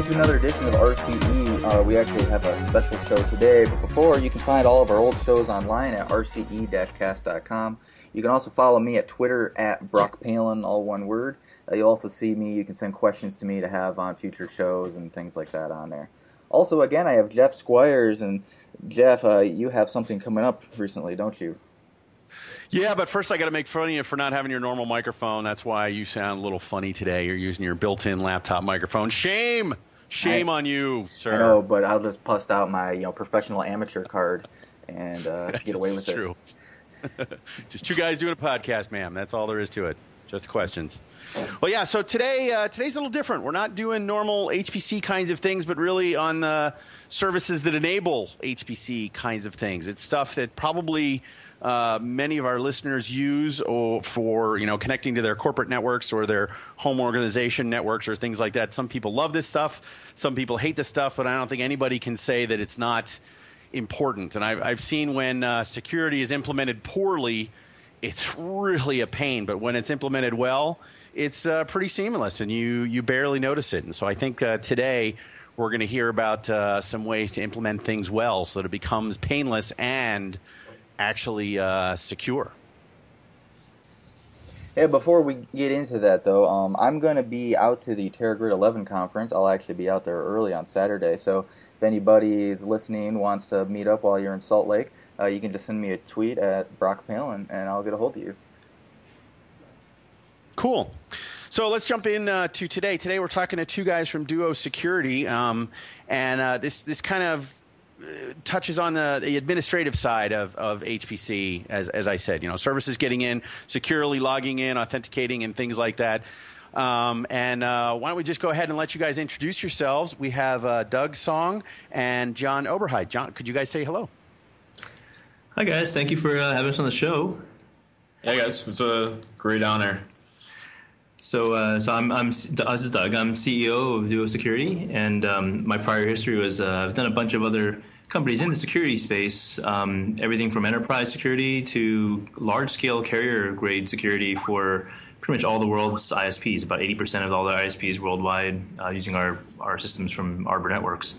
welcome to another edition of RCE. We actually have a special show today, but before, you can find all of our old shows online at rce-cast.com. You can also follow me at Twitter at Brock Palen, all one word. You'll also see me, you can send questions to me to have on future shows and things like that on there. Also, again, I have Jeff Squires, and Jeff, you have something coming up recently, don't you? Yeah, but first I got to make fun of you for not having your normal microphone. That's why you sound a little funny today. You're using your built-in laptop microphone. Shame! Shame on you, sir. I know, but I'll just bust out my professional amateur card and get away with it. That's true. Just two guys doing a podcast, ma'am. That's all there is to it. Just questions. Well, yeah, so today, today's a little different. We're not doing normal HPC kinds of things, but really on the services that enable HPC kinds of things. It's stuff that probably many of our listeners use for connecting to their corporate networks or their home organization networks or things like that. Some people love this stuff. Some people hate this stuff, but I don't think anybody can say that it's not important. And I've seen when security is implemented poorly, it's really a pain. But when it's implemented well, it's pretty seamless and you barely notice it. And so I think today we're going to hear about some ways to implement things well so that it becomes painless and actually secure. Yeah, before we get into that, though, I'm going to be out to the TerraGrid 11 conference. I'll actually be out there early on Saturday. So if anybody's listening wants to meet up while you're in Salt Lake, you can just send me a tweet at Brock Palen, and I'll get a hold of you. Cool. So let's jump in to today. Today we're talking to two guys from Duo Security, and this kind of touches on the administrative side of HPC, as I said, services getting in, securely logging in, authenticating, and things like that. Why don't we just go ahead and let you guys introduce yourselves. We have Doug Song and John Oberheide. John, could you guys say hello? Hi, guys. Thank you for having us on the show. Hey, guys. It's a great honor. So this is Doug. I'm CEO of Duo Security, and my prior history was I've done a bunch of other companies in the security space, everything from enterprise security to large-scale carrier-grade security for pretty much all the world's ISPs, about 80% of all the ISPs worldwide using our systems from Arbor Networks.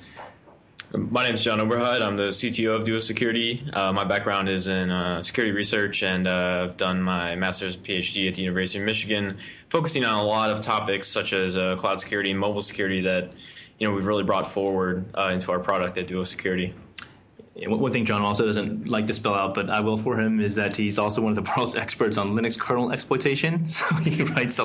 My name is John Oberheide. I'm the CTO of Duo Security. My background is in security research, and I've done my master's and PhD at the University of Michigan, focusing on a lot of topics such as cloud security and mobile security that we've really brought forward into our product at Duo Security. One thing John also doesn't like to spell out, but I will for him, is that he's also one of the world's experts on Linux kernel exploitation. So he finds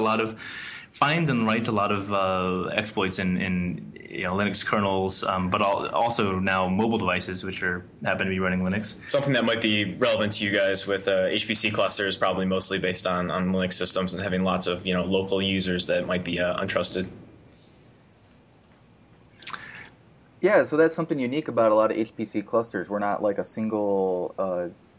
and writes a lot of exploits in Linux kernels, but also now mobile devices, which happen to be running Linux. Something that might be relevant to you guys with HPC clusters, probably mostly based on Linux systems and having lots of local users that might be untrusted. Yeah, so that's something unique about a lot of HPC clusters. We're not like a single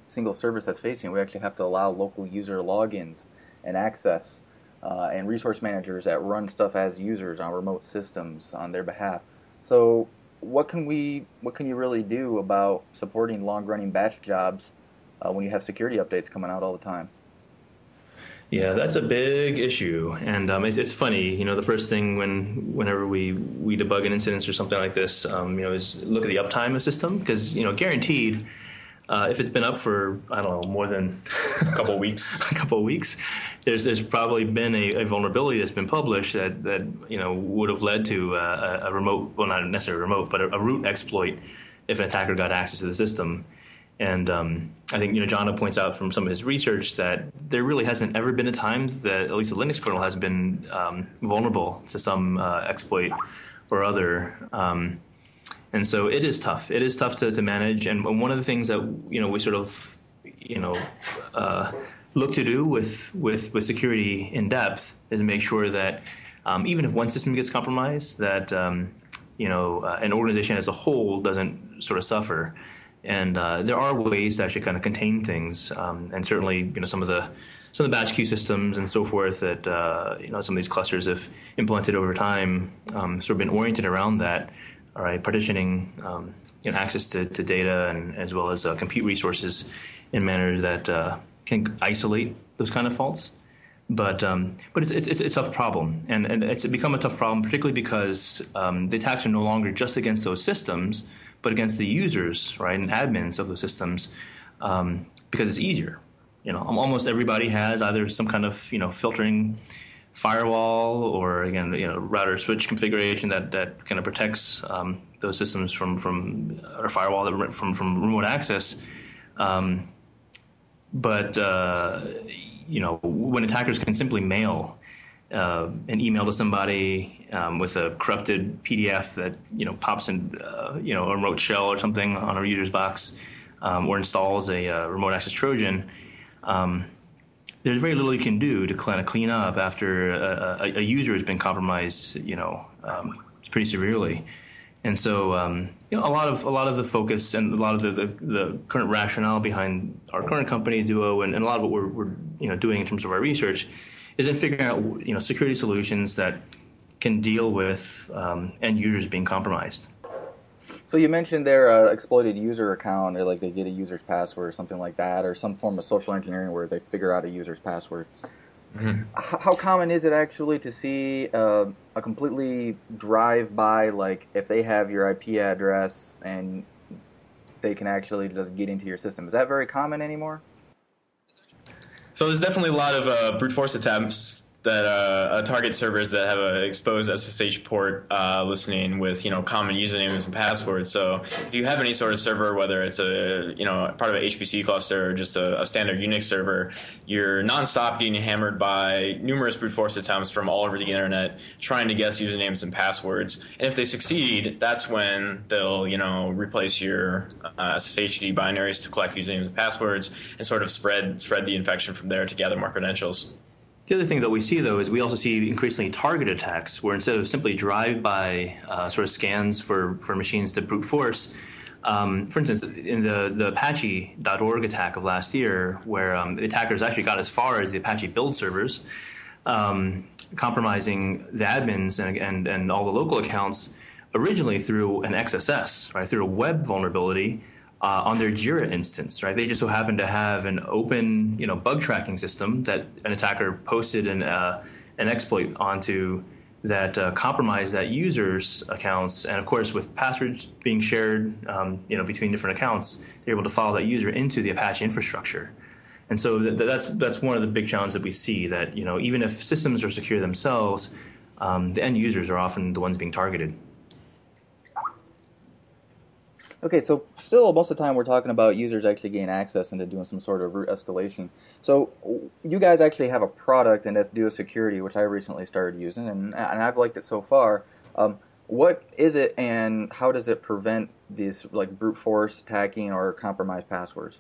service that's facing it. We actually have to allow local user logins and access. And resource managers that run stuff as users on remote systems on their behalf. So what can you really do about supporting long-running batch jobs when you have security updates coming out all the time? Yeah, that's a big issue, and it's funny. The first thing whenever we debug an incident or something like this, is look at the uptime of the system, because guaranteed. If it's been up for, I don't know, more than a couple of weeks, there's probably been a vulnerability that's been published that would have led to a remote, well, not necessarily remote, but a root exploit if an attacker got access to the system. And I think John points out from some of his research that there really hasn't ever been a time that at least a Linux kernel has been vulnerable to some exploit or other. And so it is tough. It is tough to manage. And one of the things that we sort of look to do with security in depth is make sure that even if one system gets compromised, that an organization as a whole doesn't sort of suffer. And there are ways to actually kind of contain things. And certainly some of the batch queue systems and so forth that some of these clusters have implemented over time sort of been oriented around that. All right, partitioning access to data and as well as compute resources in a manner that can isolate those kind of faults. But it's a tough problem, and it's become a tough problem, particularly because the attacks are no longer just against those systems, but against the users, right, and admins of those systems, because it's easier. You know, almost everybody has either some kind of filtering firewall or router switch configuration that kind of protects those systems from or firewall that from remote access, when attackers can simply mail an email to somebody with a corrupted PDF that pops in a remote shell or something on a user's box, or installs a remote access Trojan, there's very little you can do to kind of clean up after a user has been compromised, pretty severely. And so, a lot of the focus and a lot of the current rationale behind our current company, Duo, and a lot of what we're doing in terms of our research is in figuring out, security solutions that can deal with end users being compromised. So you mentioned their exploited user account, or like they get a user's password or something like that, or some form of social engineering where they figure out a user's password. Mm-hmm. How common is it actually to see a completely drive-by, like if they have your IP address and they can actually just get into your system? Is that very common anymore? So there's definitely a lot of brute force attempts that target servers that have an exposed SSH port listening with common usernames and passwords. So if you have any sort of server, whether it's a part of an HPC cluster or just a standard Unix server, you're nonstop getting hammered by numerous brute force attempts from all over the internet trying to guess usernames and passwords. And if they succeed, that's when they'll replace your SSHD binaries to collect usernames and passwords and sort of spread the infection from there to gather more credentials. The other thing that we see, though, is we also see increasingly targeted attacks where instead of simply drive-by sort of scans for machines to brute force, for instance, in the Apache.org attack of last year, where the attackers actually got as far as the Apache build servers, compromising the admins and all the local accounts originally through an XSS, right, through a web vulnerability on their Jira instance, right? They just so happen to have an open, bug tracking system that an attacker posted an exploit onto that compromised that user's accounts. And of course, with passwords being shared, between different accounts, they're able to follow that user into the Apache infrastructure. And so that's one of the big challenges that we see. That even if systems are secure themselves, the end users are often the ones being targeted. Okay, so still most of the time we're talking about users actually gaining access into doing some sort of root escalation. So you guys actually have a product, and that's Duo Security, which I recently started using, and I've liked it so far. What is it, and how does it prevent these like brute force hacking or compromised passwords?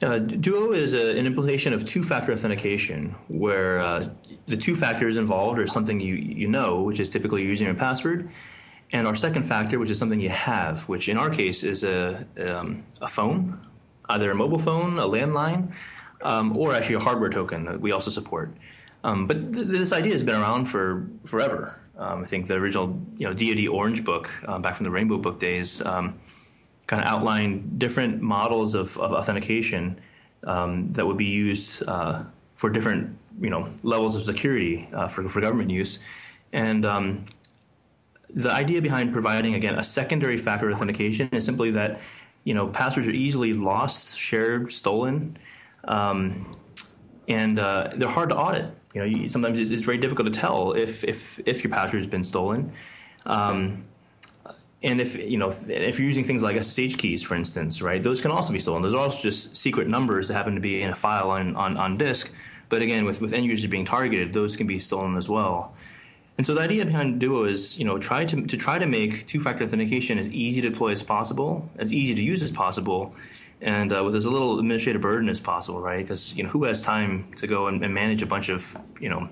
Duo is an implementation of two-factor authentication, where the two factors involved are something you know, which is typically using your password, and our second factor, which is something you have, which in our case is a phone, either a mobile phone, a landline, or actually a hardware token that we also support. But this idea has been around for forever. I think the original DoD Orange Book, back from the Rainbow Book days, kind of outlined different models of authentication that would be used for different levels of security for government use. And the idea behind providing, again, a secondary factor authentication is simply that, passwords are easily lost, shared, stolen, and they're hard to audit. Sometimes it's very difficult to tell if your password has been stolen, and if you're using things like SSH keys, for instance, right? Those can also be stolen. Those are also just secret numbers that happen to be in a file on disk. But again, with end users being targeted, those can be stolen as well. And so the idea behind Duo is, try to make two-factor authentication as easy to deploy as possible, as easy to use as possible, and with as little administrative burden as possible, right? Because who has time to go and manage a bunch of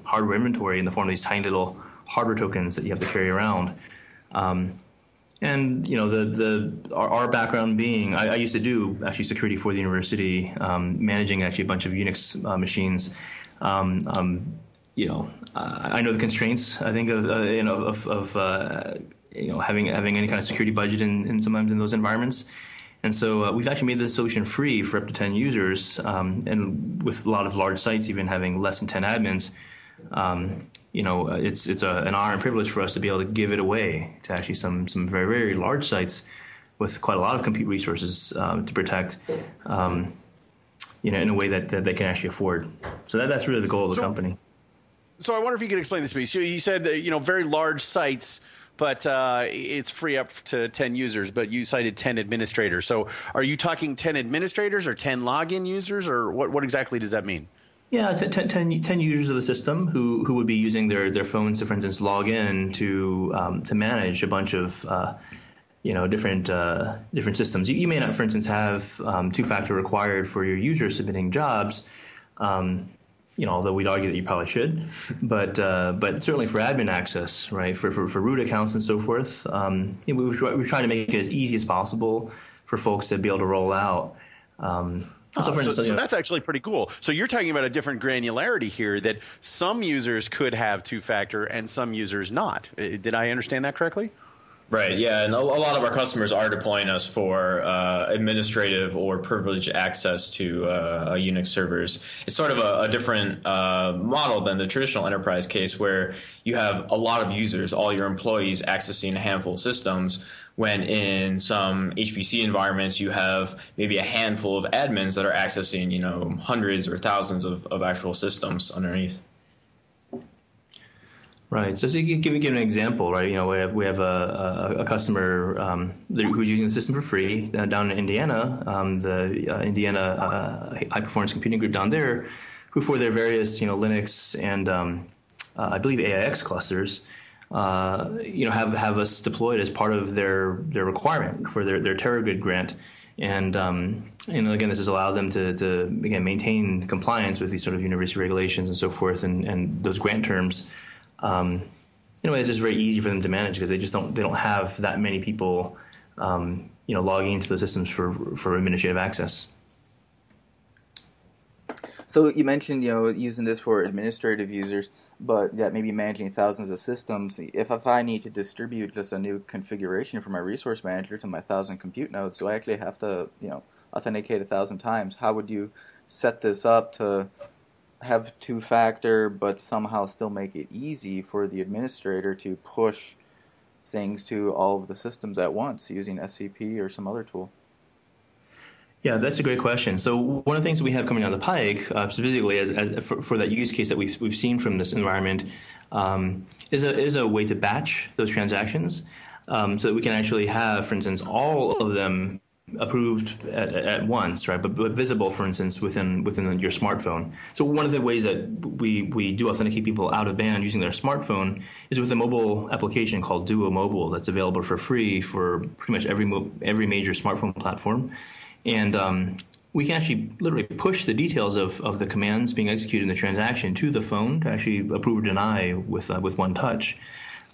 hardware inventory in the form of these tiny little hardware tokens that you have to carry around? And our background being, I used to do actually security for the university, managing actually a bunch of Unix machines. I know the constraints, I think, of having any kind of security budget in sometimes in those environments, And so we've actually made this solution free for up to 10 users, and with a lot of large sites even having less than 10 admins, you know, it's an honor and privilege for us to be able to give it away to actually some very, very large sites with quite a lot of compute resources to protect, you know, in a way that, they can actually afford. So that's really the goal of the company. So I wonder if you could explain this to me. So you said, you know, very large sites, but it's free up to 10 users, but you cited 10 administrators. So are you talking 10 administrators or 10 login users, or what exactly does that mean? Yeah, 10 users of the system who would be using their phones to, for instance, log in to manage a bunch of you know, different systems. You may not, for instance, have two-factor required for your users submitting jobs. You know, although we'd argue that you probably should, but certainly for admin access, right, for root accounts and so forth, we're trying to make it as easy as possible for folks to be able to roll out. So that's actually pretty cool. So you're talking about a different granularity here, that some users could have two-factor and some users not. Did I understand that correctly? Right, yeah, and a lot of our customers are deploying us for administrative or privileged access to Unix servers. It's sort of a different model than the traditional enterprise case, where you have a lot of users, all your employees, accessing a handful of systems, when in some HPC environments you have maybe a handful of admins that are accessing, you know, hundreds or thousands of actual systems underneath. Right. So you give an example, right? You know, we have a customer who's using the system for free down in Indiana, the Indiana High Performance Computing Group down there, who for their various, you know, Linux and I believe AIX clusters, you know, have us deployed as part of their requirement for their TerraGrid grant, and again, this has allowed them to again maintain compliance with these sort of university regulations and so forth, and those grant terms. You know, it's just very easy for them to manage because they don't have that many people, you know, logging into those systems for administrative access. So you mentioned, you know, using this for administrative users, but that maybe managing thousands of systems. If I need to distribute just a new configuration from my resource manager to my 1,000 compute nodes, so I actually have to, you know, authenticate 1,000 times. How would you set this up to have two-factor, but somehow still make it easy for the administrator to push things to all of the systems at once using SCP or some other tool? Yeah, that's a great question. So one of the things we have coming down the pike, specifically for that use case that we've seen from this environment, is a way to batch those transactions, so that we can actually have, for instance, all of them approved at once, right? But visible, for instance, within your smartphone. So one of the ways that we do authenticate people out of band using their smartphone is with a mobile application called Duo Mobile that's available for free for pretty much every major smartphone platform, and we can actually literally push the details of the commands being executed in the transaction to the phone to actually approve or deny with one touch.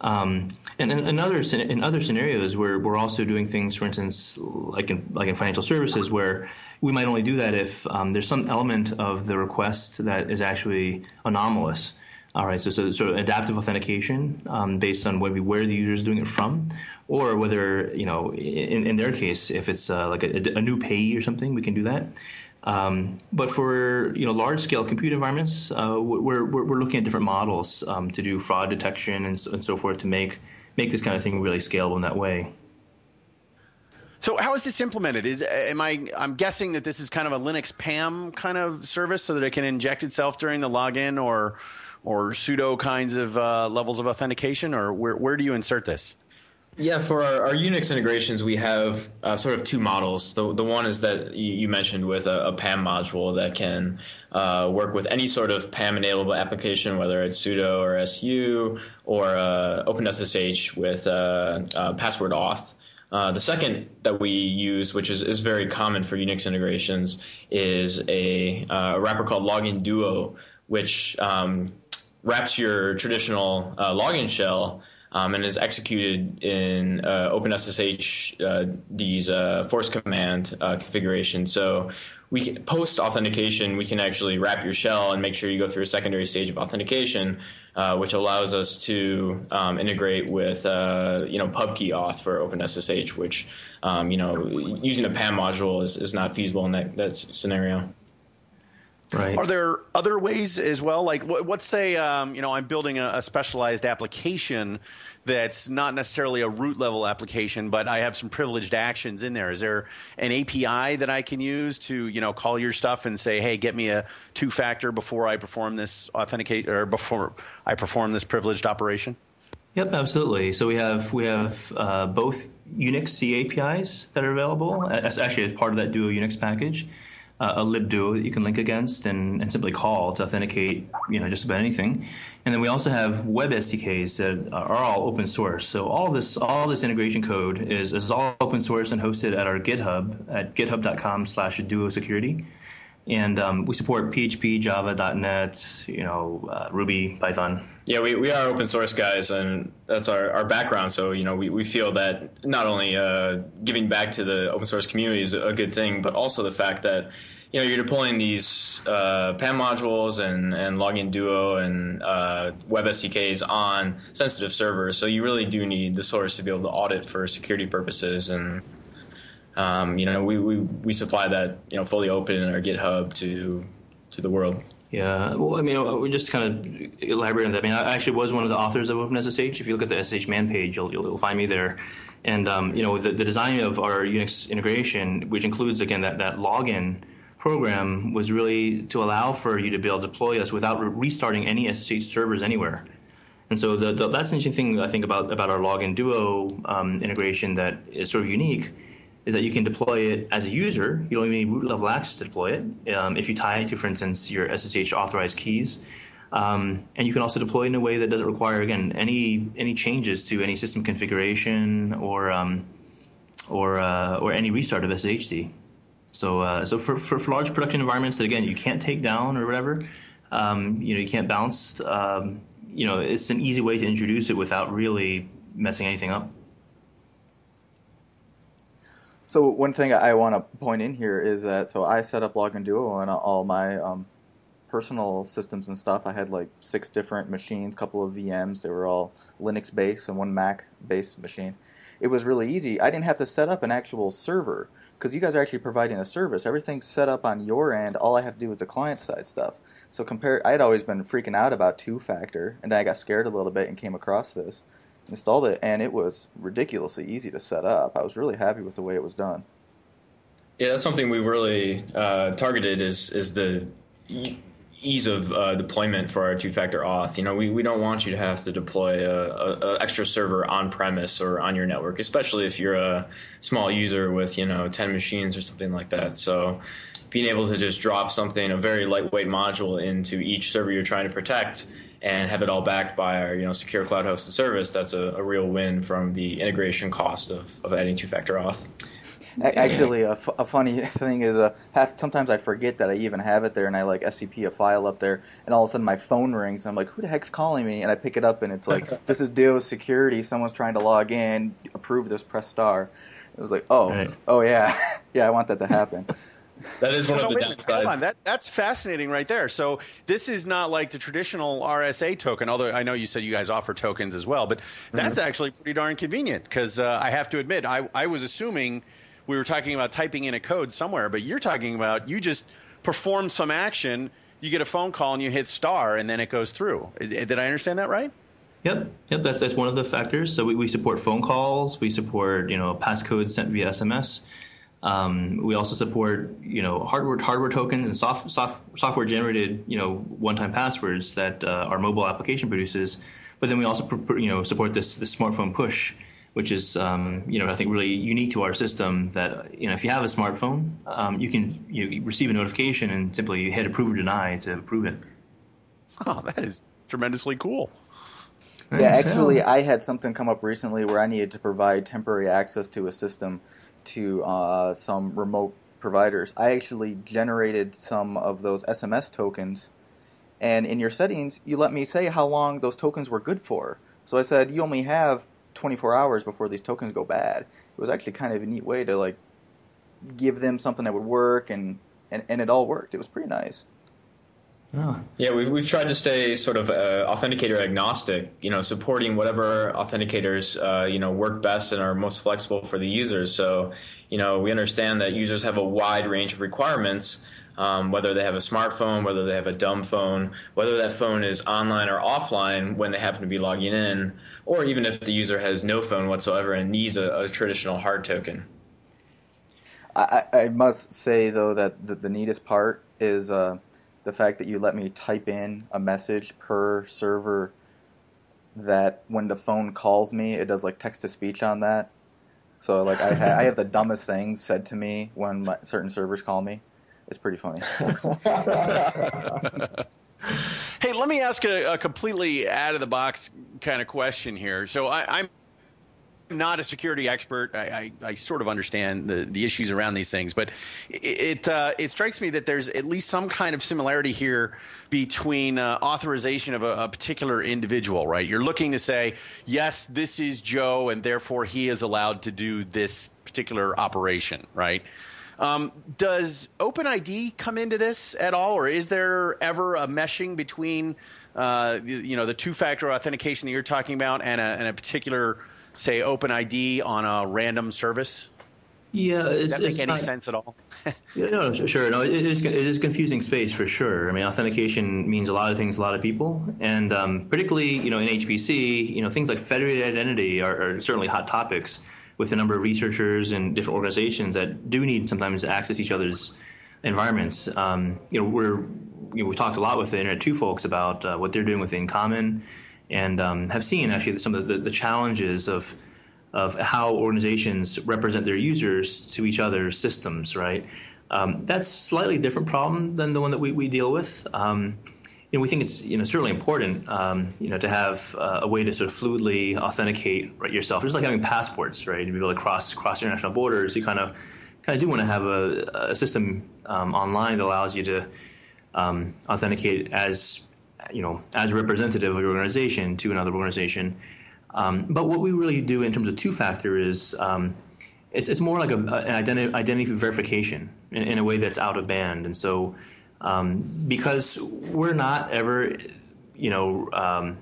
And in other scenarios, we're also doing things, for instance, like in financial services, where we might only do that if there's some element of the request that is actually anomalous. All right, so sort of adaptive authentication based on where the user is doing it from, or whether, you know, in their case, if it's like a new payee or something, we can do that. But for, you know, large-scale compute environments, we're looking at different models to do fraud detection and so forth to make this kind of thing really scalable in that way. So how is this implemented? I'm guessing that this is kind of a Linux PAM kind of service so that it can inject itself during the login or sudo kinds of levels of authentication, or where do you insert this? Yeah, for our Unix integrations, we have sort of two models. The one is that you mentioned with a PAM module that can work with any sort of PAM-enabled application, whether it's sudo or su or OpenSSH with password auth. The second that we use, which is very common for Unix integrations, is a wrapper called Login Duo, which wraps your traditional login shell and is executed in OpenSSH D's force command configuration. So we post authentication, we can actually wrap your shell and make sure you go through a secondary stage of authentication which allows us to integrate with pubkey auth for OpenSSH, which using a PAM module is not feasible in that scenario. Right. Are there other ways as well? Like, let's say, I'm building a specialized application that's not necessarily a root level application, but I have some privileged actions in there. Is there an API that I can use to, call your stuff and say, hey, get me a two-factor before I perform this authenticate or before I perform this privileged operation? Yep, absolutely. So we have both Unix C APIs that are available. That's actually as part of that Duo Unix package. A libduo that you can link against and simply call to authenticate, just about anything. And then we also have web SDKs that are all open source. So all this integration code is all open source and hosted at our GitHub at github.com/duosecurity. And we support PHP, Java, .NET, Ruby, Python. Yeah, we are open source guys, and that's our background. So, we feel that not only giving back to the open source community is a good thing, but also the fact that, you're deploying these PAM modules and Login Duo and web SDKs on sensitive servers. So you really do need the source to be able to audit for security purposes. And we supply that fully open in our GitHub to the world. Yeah, well, we just kind of elaborate on that. I actually was one of the authors of OpenSSH. If you look at the SSH man page, you'll find me there. And the design of our Unix integration, which includes again that login program, was really to allow for you to be able to deploy us without restarting any SSH servers anywhere. And so that's an interesting thing I think about our Login Duo integration that is sort of unique. Is that you can deploy it as a user. You don't even need root level access to deploy it if you tie it to, for instance, your SSH authorized keys. And you can also deploy it in a way that doesn't require, again, any changes to any system configuration or any restart of SSHD. So for large production environments that, again, you can't take down or whatever, you can't bounce, it's an easy way to introduce it without really messing anything up. So one thing I want to point in here is that I set up Login Duo on all my personal systems and stuff. I had like 6 different machines, a couple of VMs. They were all Linux-based and one Mac-based machine. It was really easy. I didn't have to set up an actual server because you guys are actually providing a service. Everything's set up on your end. All I have to do is the client-side stuff. So I had always been freaking out about two-factor, and then I got scared a little bit and came across this. Installed it, and it was ridiculously easy to set up. I was really happy with the way it was done. Yeah, that's something we really targeted is the ease of deployment for our two-factor auth. We don't want you to have to deploy a extra server on-premise or on your network, especially if you're a small user with 10 machines or something like that. So being able to just drop a very lightweight module into each server you're trying to protect and have it all backed by our secure cloud-hosted service, that's a real win from the integration cost of adding two-factor auth. Actually, a funny thing is sometimes I forget that I even have it there, and I SCP a file up there, and all of a sudden my phone rings, and I'm like, who the heck's calling me? And I pick it up, and it's like, this is Duo Security. Someone's trying to log in. Approve this. Press star. It was like, oh, yeah, I want that to happen. That is one of the downsides. Hold on. That's fascinating right there. So this is not like the traditional RSA token, although I know you said you guys offer tokens as well, but that's actually pretty darn convenient because I have to admit, I was assuming we were talking about typing in a code somewhere, but you're talking about you just perform some action, you get a phone call and you hit star and then it goes through. Did I understand that right? Yep. That's one of the factors. So we support phone calls. We support, passcode sent via SMS. We also support, hardware tokens and software generated, one-time passwords that our mobile application produces. But then we also, support this smartphone push, which is, I think really unique to our system. That if you have a smartphone, you can receive a notification and simply hit approve or deny to approve it. Oh, that is tremendously cool. Yeah, actually, I had something come up recently where I needed to provide temporary access to a system to some remote providers. I actually generated some of those SMS tokens, and in your settings, you let me say how long those tokens were good for. So I said, you only have 24 hours before these tokens go bad. It was actually kind of a neat way to give them something that would work, and it all worked. It was pretty nice. Oh. Yeah, we've tried to stay sort of authenticator agnostic, you know, supporting whatever authenticators, you know, work best and are most flexible for the users. So, you know, we understand that users have a wide range of requirements, whether they have a smartphone, whether they have a dumb phone, whether that phone is online or offline when they happen to be logging in, or even if the user has no phone whatsoever and needs a traditional hard token. I must say, though, that the neatest part is... the fact that you let me type in a message per server that when the phone calls me, it does like text-to-speech on that. So like I have the dumbest things said to me when certain servers call me. It's pretty funny. Hey, let me ask a completely out-of-the-box kind of question here. So I'm not a security expert. I sort of understand the issues around these things, but it strikes me that there's at least some kind of similarity here between authorization of a particular individual, right? You're looking to say, yes, this is Joe, and therefore he is allowed to do this particular operation, right? Does OpenID come into this at all, or is there ever a meshing between you know, the two-factor authentication that you're talking about and a particular, say, OpenID on a random service? Yeah, does that make any sense at all? No, sure. No, it is confusing space for sure. I mean, authentication means a lot of things, a lot of people, and particularly, you know, in HPC, you know, things like federated identity are certainly hot topics with a number of researchers and different organizations that do need sometimes to access each other's environments. You know, we talked a lot with the Internet 2 folks about what they're doing with InCommon. And have seen actually some of the challenges of how organizations represent their users to each other's systems, right? That's a slightly different problem than the one that we deal with. And we think it's, you know, certainly important, you know, to have a way to sort of fluidly authenticate, right, yourself. It's like having passports, right? To be able to cross international borders, you kind of do want to have a system online that allows you to authenticate as, you know, as a representative of your organization to another organization. But what we really do in terms of two-factor is it's more like an identity verification in a way that's out of band. And so because we're not ever, you know,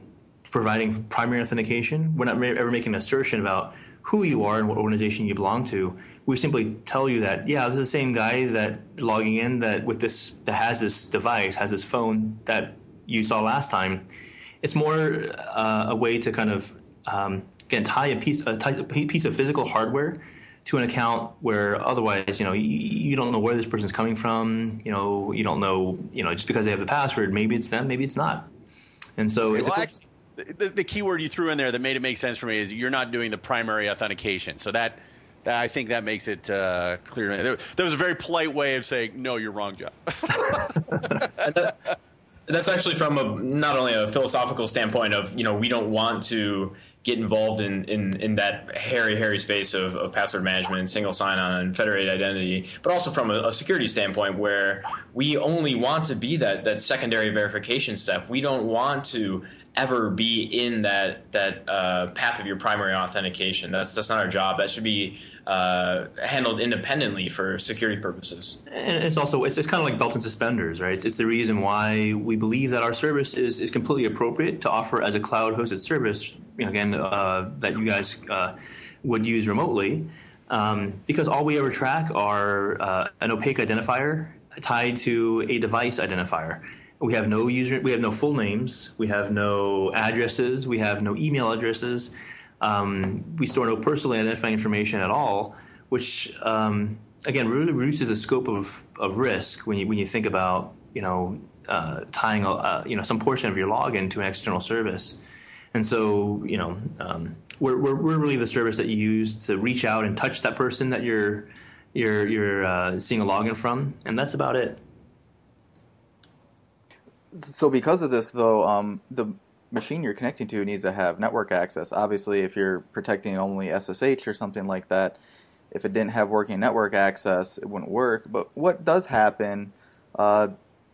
providing primary authentication, we're not ever making an assertion about who you are and what organization you belong to. We simply tell you that, yeah, this is the same guy that logging in that has this device, has this phone that you saw last time. It's more a way to kind of again tie a piece of physical hardware to an account where otherwise, you know, you don't know where this person's coming from. You know, you don't know. You know, just because they have the password, maybe it's them, maybe it's not. And so, okay, the key word you threw in there that made it make sense for me is you're not doing the primary authentication. So that I think that makes it clear. That was a very polite way of saying, no, you're wrong, Jeff. That's actually from not only a philosophical standpoint of, you know, we don't want to get involved in that hairy space of password management and single sign-on and federated identity, but also from a security standpoint where we only want to be that secondary verification step. We don't want to ever be in that path of your primary authentication. That's not our job. That should be handled independently for security purposes. And it's also, it's kind of like belt and suspenders, right? It's the reason why we believe that our service is completely appropriate to offer as a cloud-hosted service, you know, again, that you guys would use remotely, because all we ever track are an opaque identifier tied to a device identifier. We have no user, we have no full names, we have no addresses, we have no email addresses. We store no personally identifying information at all, which again really reduces the scope of risk when you think about, you know, tying you know, some portion of your login to an external service. And so, you know, we're really the service that you use to reach out and touch that person that you're seeing a login from, and that's about it. So because of this, though, the machine you're connecting to needs to have network access. Obviously, if you're protecting only SSH or something like that, if it didn't have working network access, it wouldn't work. But what does happen,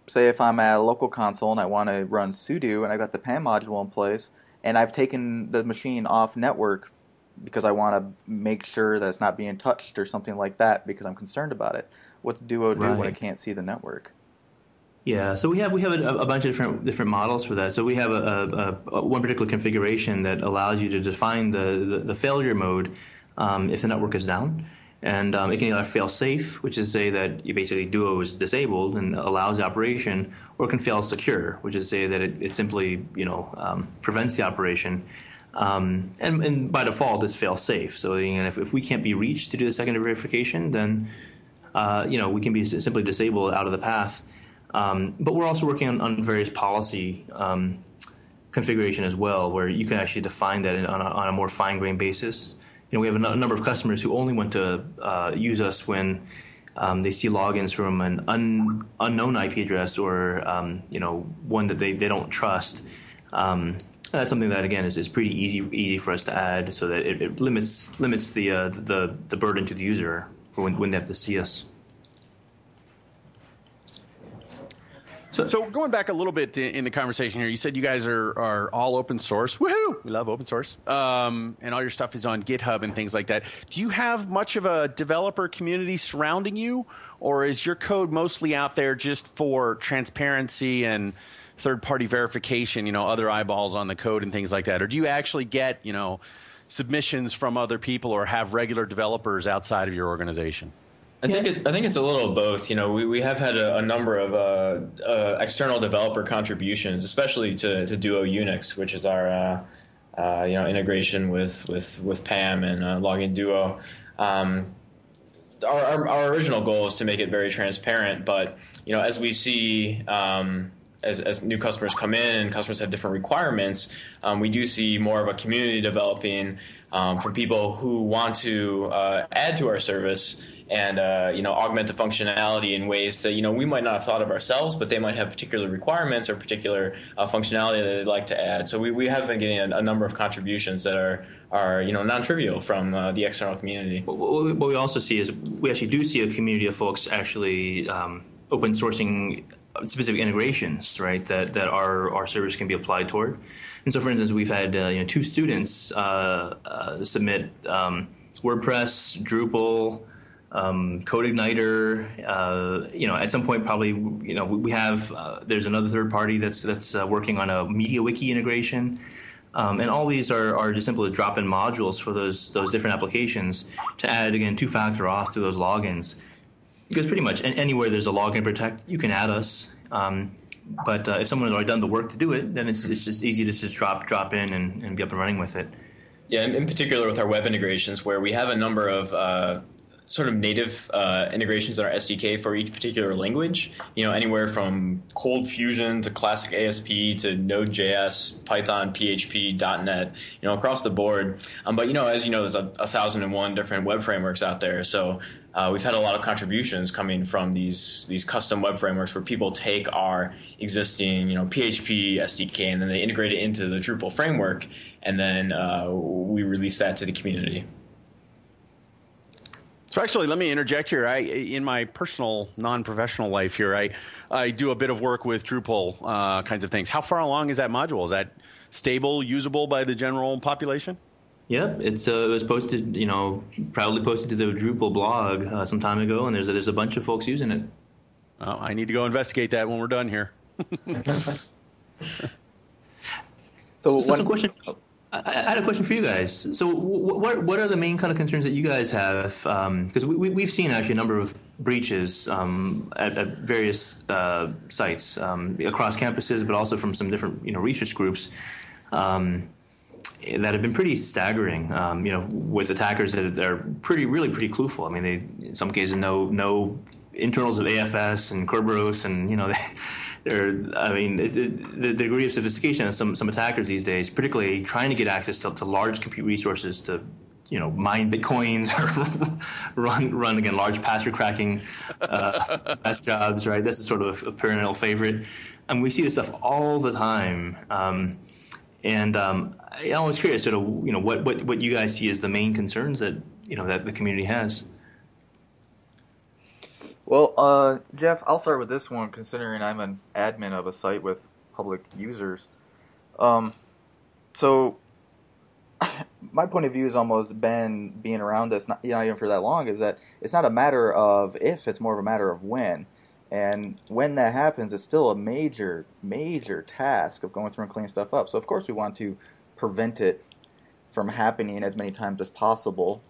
say if I'm at a local console and I want to run sudo and I've got the PAM module in place and I've taken the machine off network because I want to make sure that it's not being touched or something like that because I'm concerned about it. What's Duo do when it can't see the network? Yeah, so we have a bunch of different models for that. So we have one particular configuration that allows you to define the failure mode if the network is down. And it can either fail safe, which is say that you basically Duo is disabled and allows the operation, or it can fail secure, which is say that it simply prevents the operation. And by default, it's fail safe. So if we can't be reached to do the secondary verification, then we can be simply disabled out of the path. But we're also working on various policy configuration as well, where you can actually define that on a more fine-grained basis. We have a number of customers who only want to use us when they see logins from an unknown IP address or one that they don't trust. That's something that again is pretty easy for us to add, so that it limits the burden to the user when they have to see us. So going back a little bit in the conversation here, you said you guys are all open source. Woohoo! We love open source. And all your stuff is on GitHub and things like that. Do you have much of a developer community surrounding you, or is your code mostly out there just for transparency and third-party verification, other eyeballs on the code and things like that? Or do you actually get, submissions from other people or have regular developers outside of your organization? I think it's a little of both. We have had a number of external developer contributions, especially to Duo Unix, which is our integration with PAM and Login Duo. Our original goal is to make it very transparent, but as we see as new customers come in and customers have different requirements, we do see more of a community developing for people who want to add to our service and augment the functionality in ways that we might not have thought of ourselves, but they might have particular requirements or particular functionality that they'd like to add. So we have been getting a number of contributions that are non-trivial from the external community. What we also see is we actually do see a community of folks actually open sourcing specific integrations, right? That our service can be applied toward. And so, for instance, we've had two students submit WordPress, Drupal. Code Igniter, at some point probably, we have, there's another third party that's working on a MediaWiki integration. And all these are just simply drop-in modules for those different applications to add, again, two-factor auth to those logins. Because pretty much anywhere there's a login protect, you can add us. But if someone has already done the work to do it, then it's just easy to just drop in and be up and running with it. Yeah, in particular with our web integrations where we have a number of sort of native integrations in our SDK for each particular language, anywhere from Cold Fusion to classic ASP to Node.js, Python, PHP, .NET, across the board. But, as you know, there's 1,001 different web frameworks out there. So we've had a lot of contributions coming from these custom web frameworks where people take our existing, PHP SDK and then they integrate it into the Drupal framework. And then we release that to the community. So actually, let me interject here. In my personal, non-professional life here, I do a bit of work with Drupal kinds of things. How far along is that module? Is that stable, usable by the general population? Yep, it was posted, proudly posted to the Drupal blog some time ago, and there's a bunch of folks using it. Oh, I need to go investigate that when we're done here. so one question. I had a question for you guys. So what are the main kind of concerns that you guys have? Because we've seen actually a number of breaches at various sites across campuses, but also from some different research groups that have been pretty staggering, with attackers that are really pretty clueful. I mean, they in some cases know internals of AFS and Kerberos and, the degree of sophistication of some attackers these days, particularly trying to get access to large compute resources to, mine bitcoins or run again, large password cracking jobs, right? This is sort of a perennial favorite. And we see this stuff all the time. I was curious sort of, what you guys see as the main concerns that, that the community has. Well, Jeff, I'll start with this one, considering I'm an admin of a site with public users. So my point of view has almost been, being around this, not even for that long, is that it's not a matter of if, it's more of a matter of when. And when that happens, it's still a major, major task of going through and cleaning stuff up. So of course we want to prevent it from happening as many times as possible,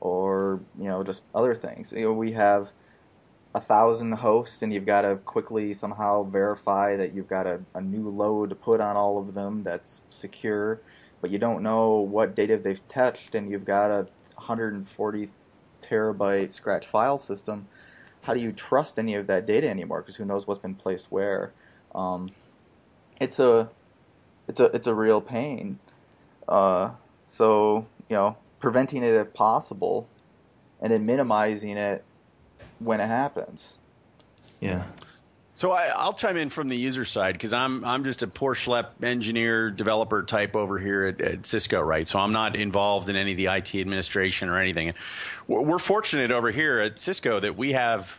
or just other things. We have 1,000 hosts, and you've got to quickly somehow verify that you've got a new load to put on all of them that's secure, but you don't know what data they've touched, and you've got a 140 terabyte scratch file system. How do you trust any of that data anymore? Because who knows what's been placed where? It's a real pain. So preventing it if possible, and then minimizing it when it happens. Yeah. So I'll chime in from the user side, because I'm just a poor schlep engineer developer type over here at Cisco, right? So I'm not involved in any of the IT administration or anything. We're fortunate over here at Cisco that we have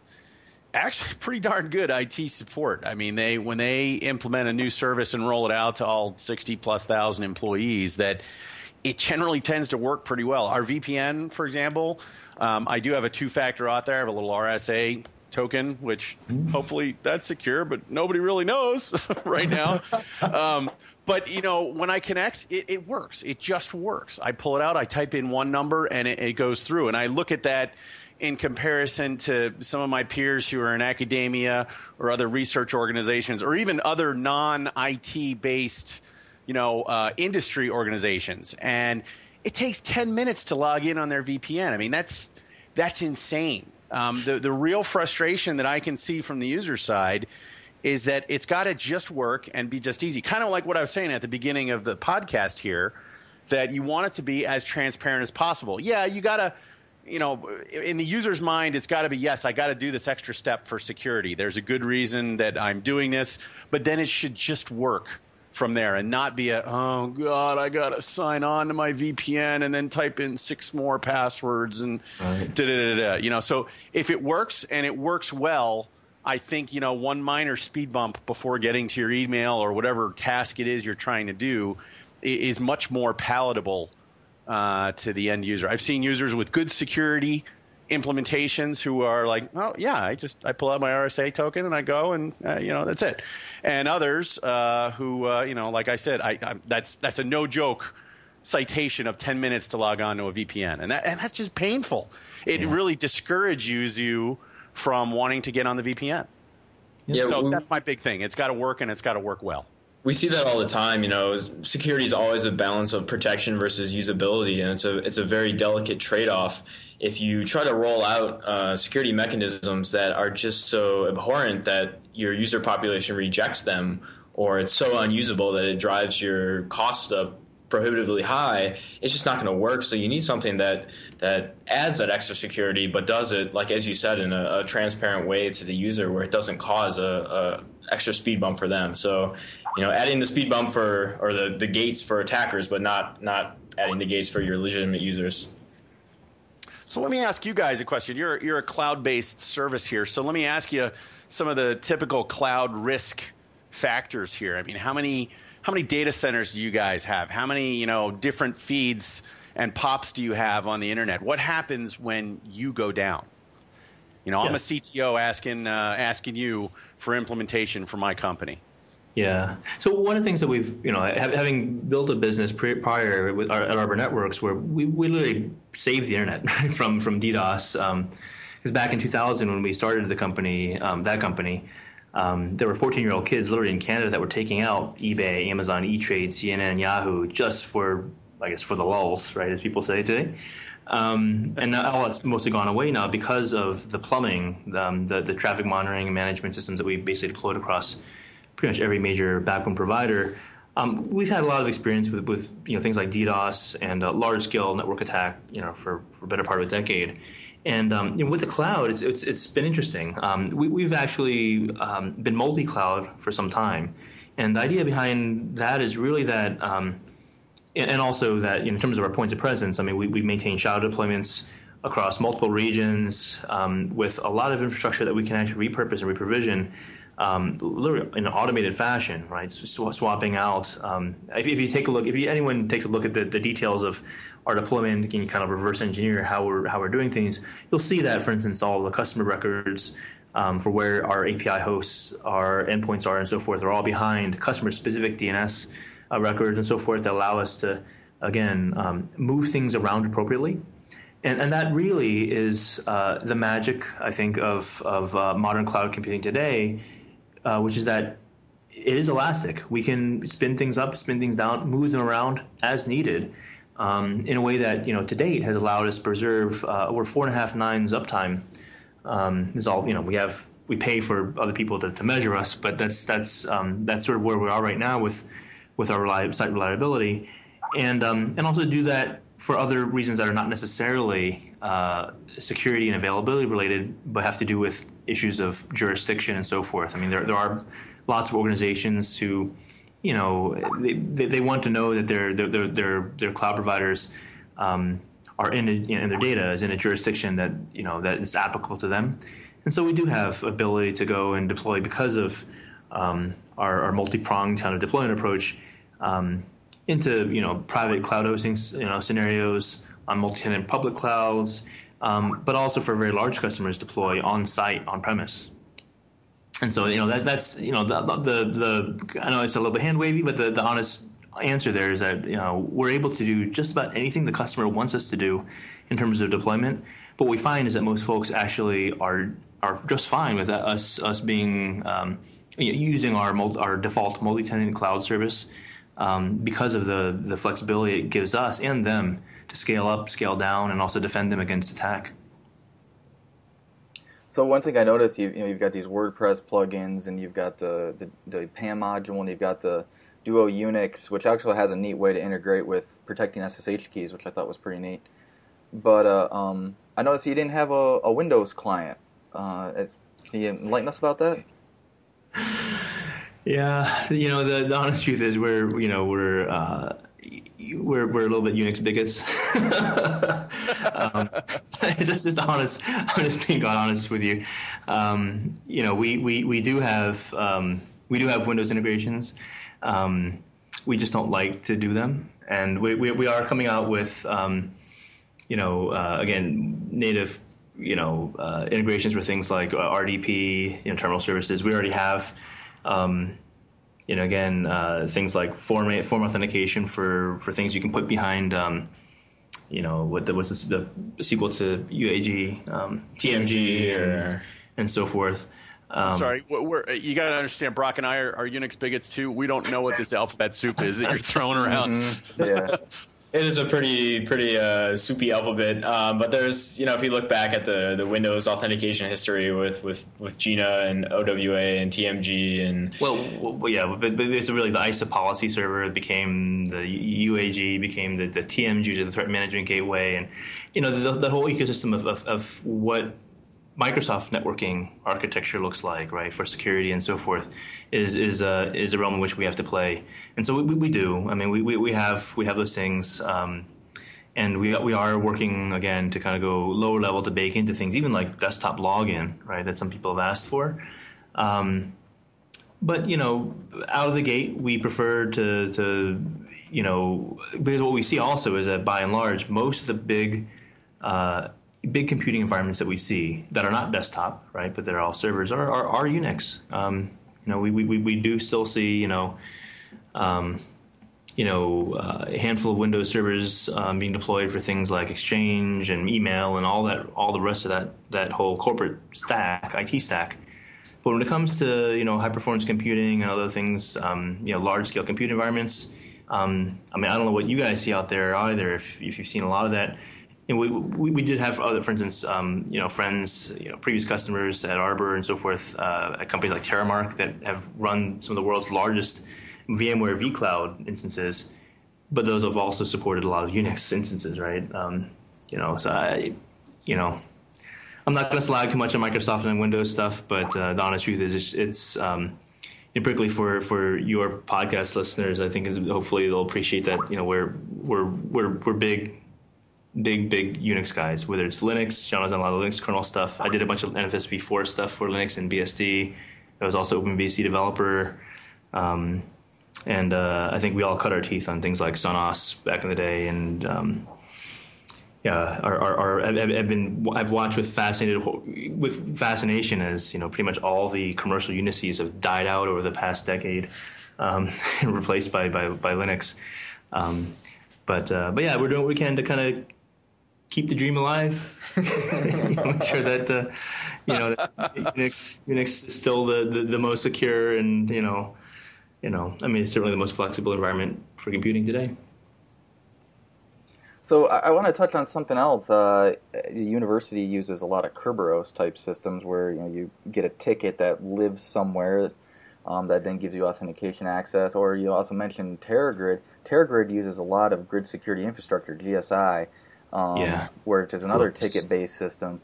actually pretty darn good IT support. I mean, when they implement a new service and roll it out to all 60,000+ employees, that it generally tends to work pretty well. Our VPN, for example, I do have a two-factor auth there. I have a little RSA token, which hopefully that's secure, but nobody really knows right now. But when I connect, it works. It just works. I pull it out, I type in one number, and it goes through. And I look at that in comparison to some of my peers who are in academia or other research organizations, or even other non-IT based industry organizations. And it takes 10 minutes to log in on their VPN. I mean, that's insane. The real frustration that I can see from the user side is that it's got to just work and be just easy. Kind of like what I was saying at the beginning of the podcast here, that you want it to be as transparent as possible. Yeah, you got to, in the user's mind, it's got to be, yes, I got to do this extra step for security. There's a good reason that I'm doing this, but then it should just work from there, and not be oh God, I gotta sign on to my VPN and then type in 6 more passwords and da-da-da-da. So if it works, and it works well, I think one minor speed bump before getting to your email or whatever task it is you're trying to do is much more palatable to the end user. I've seen users with good security implementations who are like, oh yeah, I pull out my RSA token and I go, and that's it. And others who like I said, that's a no joke citation of 10 minutes to log on to a VPN, and that's just painful. It really discourages you from wanting to get on the VPN. Yeah, so that's my big thing. It's got to work, and it's got to work well. We see that all the time. Security is always a balance of protection versus usability, and it's a very delicate trade-off. If you try to roll out security mechanisms that are just so abhorrent that your user population rejects them, or it's so unusable that it drives your costs up prohibitively high, it's just not going to work. So you need something that adds that extra security, but does it, like as you said, in a transparent way to the user, where it doesn't cause a extra speed bump for them. So adding the speed bump or the gates for attackers, but not adding the gates for your legitimate users. So let me ask you guys a question. You're a cloud-based service here, so let me ask you some of the typical cloud risk factors here. I mean, how many data centers do you guys have? How many different feeds and pops do you have on the internet? What happens when you go down? Yes. I'm a CTO asking you for implementation for my company. Yeah. So one of the things that we've, having built a business prior with at Arbor Networks, where we literally saved the internet from DDoS. Because back in 2000, when we started the company, there were 14-year-old kids literally in Canada that were taking out eBay, Amazon, E-Trade, CNN, Yahoo, just for, I guess, for the lulz, right, as people say today. And now that's mostly gone away now because of the plumbing, the traffic monitoring and management systems that we basically deployed across pretty much every major backbone provider. We've had a lot of experience with things like DDoS and large-scale network attack, for a better part of a decade. And with the cloud, it's been interesting. We've actually been multi-cloud for some time. And the idea behind that is really that and also that in terms of our points of presence, I mean, we maintain shadow deployments across multiple regions with a lot of infrastructure that we can actually repurpose and reprovision. literally in an automated fashion, right? Swapping out. If you take a look, anyone takes a look at the details of our deployment, can you kind of reverse engineer how we're doing things? You'll see that, for instance, all the customer records for where our API hosts, our endpoints are, and so forth, are all behind customer-specific DNS records and so forth that allow us to, again, move things around appropriately. And that really is the magic, I think, of modern cloud computing today, which is that it is elastic. We can spin things up, spin things down, move them around as needed in a way that, to date has allowed us to preserve over 4.5 nines uptime. It's all, we pay for other people to measure us, but that's sort of where we are right now with our site reliability, and also do that for other reasons that are not necessarily security and availability related, but have to do with issues of jurisdiction and so forth. I mean, there are lots of organizations who, they want to know that their cloud providers are in their data is in a jurisdiction that that is applicable to them, and so we do have ability to go and deploy because of our multi-pronged kind of deployment approach into private cloud hosting scenarios on multi-tenant public clouds, but also for very large customers deploy on site on premise. And so that's the I know it's a little bit hand wavy, but the honest answer there is that we're able to do just about anything the customer wants us to do in terms of deployment. But what we find is that most folks actually are just fine with us being using our default multi-tenant cloud service because of the flexibility it gives us and them to scale up, scale down, and also defend them against attack. So one thing I noticed, you've got these WordPress plugins, and you've got the PAM module, and you've got the Duo Unix, which actually has a neat way to integrate with protecting SSH keys, which I thought was pretty neat. But I noticed you didn't have a Windows client. Can you enlighten us about that? Yeah, the honest truth is we're a little bit Unix bigots. It's just honest. I'm just being honest with you. We do have Windows integrations. We just don't like to do them, and we are coming out with again, native integrations for things like RDP, terminal services. We already have things like form authentication for things you can put behind what's the sequel to UAG, TMG, and so forth. I'm sorry, you got to understand, Brock and I are Unix bigots too. We don't know what this alphabet soup is that you're throwing around. Mm-hmm. Yeah. It is a pretty soupy alphabet. But there's, if you look back at the Windows authentication history with Gina and OWA and TMG and but it's really the ISA policy server became the UAG, became the TMG, the threat management gateway, and the whole ecosystem of what Microsoft networking architecture looks like, right, for security and so forth, is a realm in which we have to play, and so we do. I mean, we have those things, and we are working again to kind of go lower level to bake into things, even like desktop login, right, that some people have asked for. But out of the gate, we prefer to because what we see also is that by and large, most of the big computing environments that we see that are not desktop, right, but they're all servers are Unix. We do still see a handful of Windows servers being deployed for things like Exchange and email and all the rest of that whole corporate stack, IT stack. But when it comes to high performance computing and other things, large scale compute environments, I mean, I don't know what you guys see out there either. If you've seen a lot of that. And we did have, for instance, friends, previous customers at Arbor and so forth, at companies like TerraMark that have run some of the world's largest VMware vCloud instances, but those have also supported a lot of Unix instances, right? So I'm not going to slag too much on Microsoft and Windows stuff, but the honest truth is it's particularly for your podcast listeners, I think hopefully they'll appreciate that we're big. Big Unix guys, whether it's Linux. John has done a lot of Linux kernel stuff. I did a bunch of NFSv4 stuff for Linux and BSD. I was also OpenBC developer. And I think we all cut our teeth on things like Sonos back in the day. And I've watched with fascination as, you know, pretty much all the commercial Unices have died out over the past decade, and replaced by Linux. But yeah, we're doing what we can to kind of keep the dream alive. Make sure that Unix is still the most secure and it's certainly the most flexible environment for computing today. So I want to touch on something else. The university uses a lot of Kerberos type systems where you get a ticket that lives somewhere that then gives you authentication access. Or you also mentioned TerraGrid. TerraGrid uses a lot of grid security infrastructure, GSI. Which is another ticket-based system.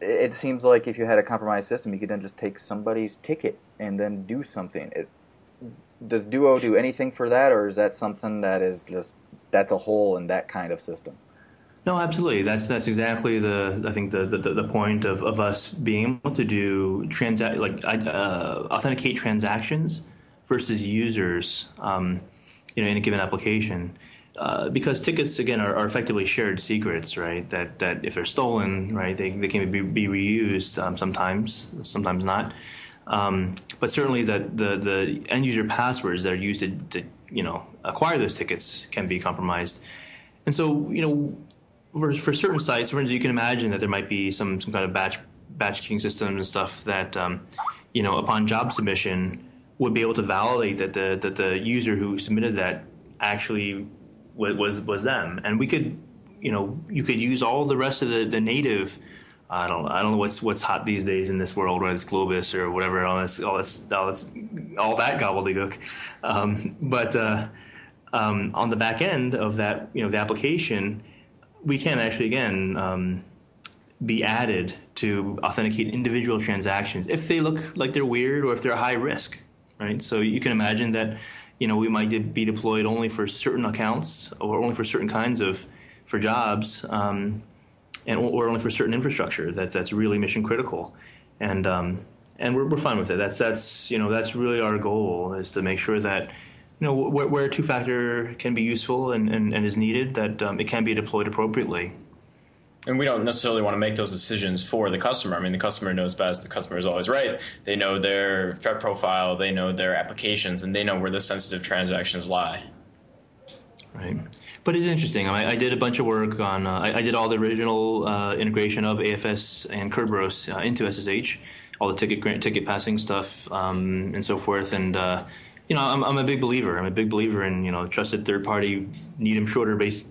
It seems like if you had a compromised system, you could then just take somebody's ticket and then do something. Does Duo do anything for that, or is that something that is just that's a hole in that kind of system? No, absolutely. That's exactly the point of us being able to do authenticate transactions versus users, in a given application. Because tickets, again, are effectively shared secrets, right? That if they're stolen, right, they can be reused sometimes not. But certainly the end user passwords that are used to acquire those tickets can be compromised. And so, for certain sites, for instance, you can imagine that there might be some kind of batch queuing systems and stuff that, upon job submission would be able to validate that the user who submitted that actually was them, and we could, you could use all the rest of the native. I don't know what's hot these days in this world, right? It's Globus or whatever, all that gobbledygook. But on the back end of that, the application, we can actually again be added to authenticate individual transactions if they look like they're weird or if they're high risk, right? So you can imagine that. We might be deployed only for certain accounts, or only for certain kinds of, for jobs, or only for certain infrastructure that's really mission critical, and we're fine with it. That's really our goal, is to make sure that where two-factor can be useful and is needed, that it can be deployed appropriately. And we don't necessarily want to make those decisions for the customer. I mean, the customer knows best. The customer is always right. They know their threat profile. They know their applications, and they know where the sensitive transactions lie. Right. But it's interesting. I did a bunch of work on I did all the original integration of AFS and Kerberos into SSH, all the ticket passing stuff and so forth. And, I'm a big believer. in, trusted third-party, Needham-Schroeder-based,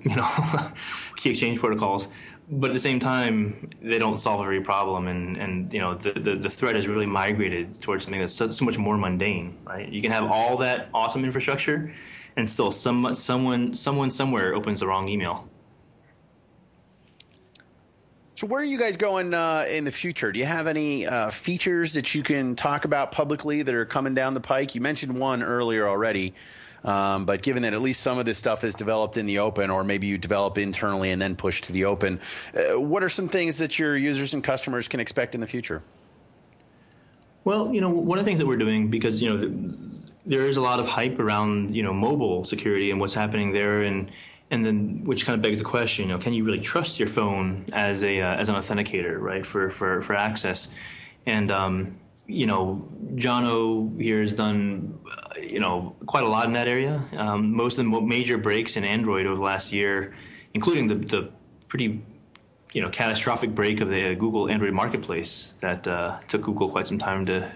key exchange protocols. But at the same time, they don't solve every problem, and the threat has really migrated towards something that's so much more mundane, right? You can have all that awesome infrastructure, and still someone somewhere opens the wrong email. So where are you guys going in the future? Do you have any features that you can talk about publicly that are coming down the pike? You mentioned one earlier already. But given that at least some of this stuff is developed in the open, or maybe you develop internally and then push to the open, what are some things that your users and customers can expect in the future? Well, one of the things that we're doing, because, there is a lot of hype around, mobile security and what's happening there, and then which kind of begs the question, can you really trust your phone as an authenticator, right, for access? And John O here has done, quite a lot in that area. Most of the major breaks in Android over the last year, including the pretty, catastrophic break of the Google Android marketplace that took Google quite some time to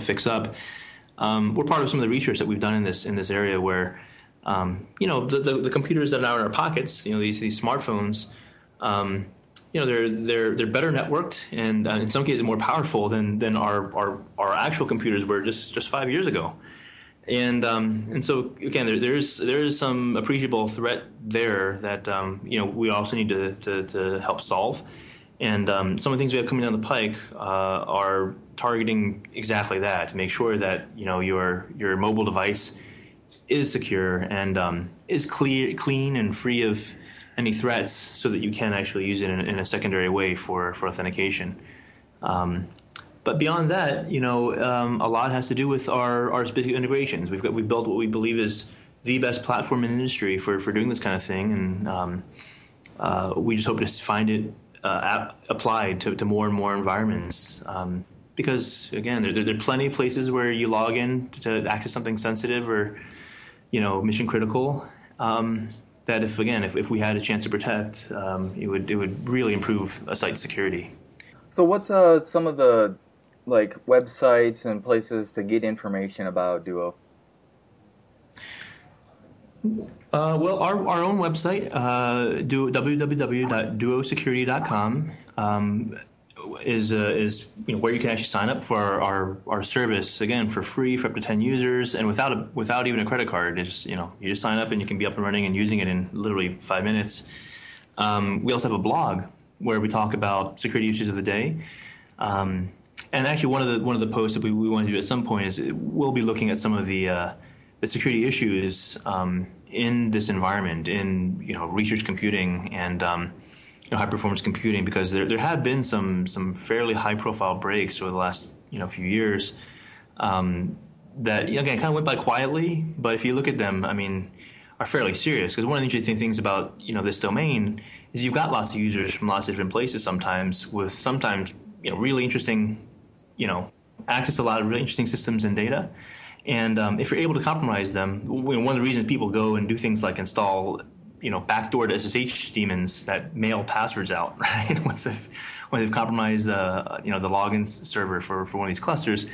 fix up. We're part of some of the research that we've done in this area where, the computers that are now in our pockets, these smartphones. They're better networked and in some cases more powerful than our actual computers were just 5 years ago, and so again there is some appreciable threat there that we also need to help solve, and some of the things we have coming down the pike are targeting exactly that, to make sure that your mobile device is secure and is clean and free of any threats, so that you can actually use it in a secondary way for authentication. But beyond that, you know, a lot has to do with our specific integrations. We built what we believe is the best platform in the industry for doing this kind of thing, and we just hope to find it applied to more and more environments. Because again, there are plenty of places where you log in to access something sensitive or, you know, mission critical. That if we had a chance to protect, it would really improve a site's security. So what's some of the websites and places to get information about Duo? Well, our own website, www.duosecurity.com, is where you can actually sign up for our service, again, for free, for up to 10 users, and without even a credit card. It's, you just sign up and you can be up and running and using it in literally 5 minutes. We also have a blog where we talk about security issues of the day. And actually, one of the posts that we want to do at some point is we'll be looking at some of the security issues in this environment, in research computing and high performance computing, because there have been some fairly high profile breaks over the last few years that again kind of went by quietly, but if you look at them, I mean, are fairly serious. Because one of the interesting things about this domain is you've got lots of users from lots of different places, sometimes with really interesting access to a lot of really interesting systems and data. And if you're able to compromise them, one of the reasons people go and do things like install backdoor to SSH daemons that mail passwords out, right? Once they've compromised the login server for one of these clusters,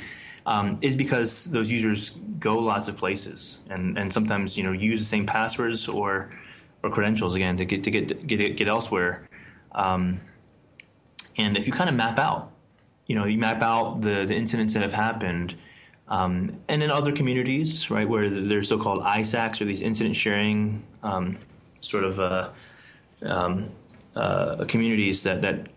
is because those users go lots of places and sometimes use the same passwords or credentials again to get elsewhere. And if you kind of map out, the incidents that have happened. And in other communities, right, where there's so-called ISACs, or these incident sharing communities that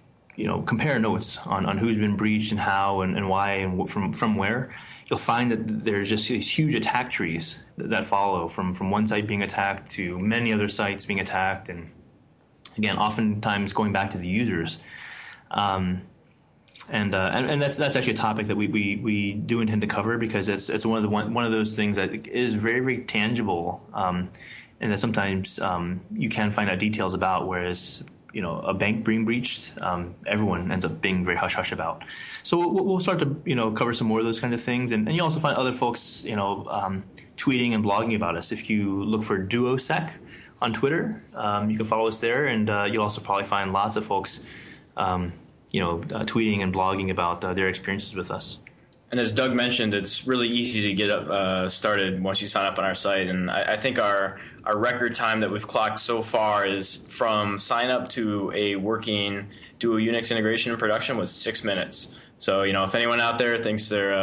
compare notes on who's been breached and how and why and from where, you'll find that there's just these huge attack trees that follow from one site being attacked to many other sites being attacked, and again, oftentimes going back to the users. And that's actually a topic that we do intend to cover, because it's one of those things that is very, very tangible, and that sometimes you can find out details about. Whereas a bank being breached, everyone ends up being very hush-hush about. So we'll start to cover some more of those kinds of things, and you also find other folks tweeting and blogging about us. If you look for DuoSec on Twitter, you can follow us there, and you'll also probably find lots of folks. Tweeting and blogging about their experiences with us. And as Doug mentioned, it's really easy to get started once you sign up on our site. And I think our record time that we've clocked so far is from sign up to a working Duo Unix integration in production was 6 minutes. So, if anyone out there thinks they're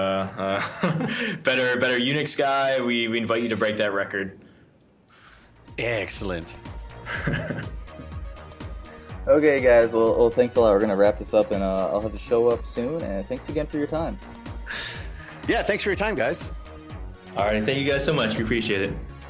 better Unix guy, we invite you to break that record. Excellent. Okay, guys. Well, thanks a lot. We're going to wrap this up, and I'll have to show up soon. And thanks again for your time. Yeah, thanks for your time, guys. All right. Thank you guys so much. We appreciate it.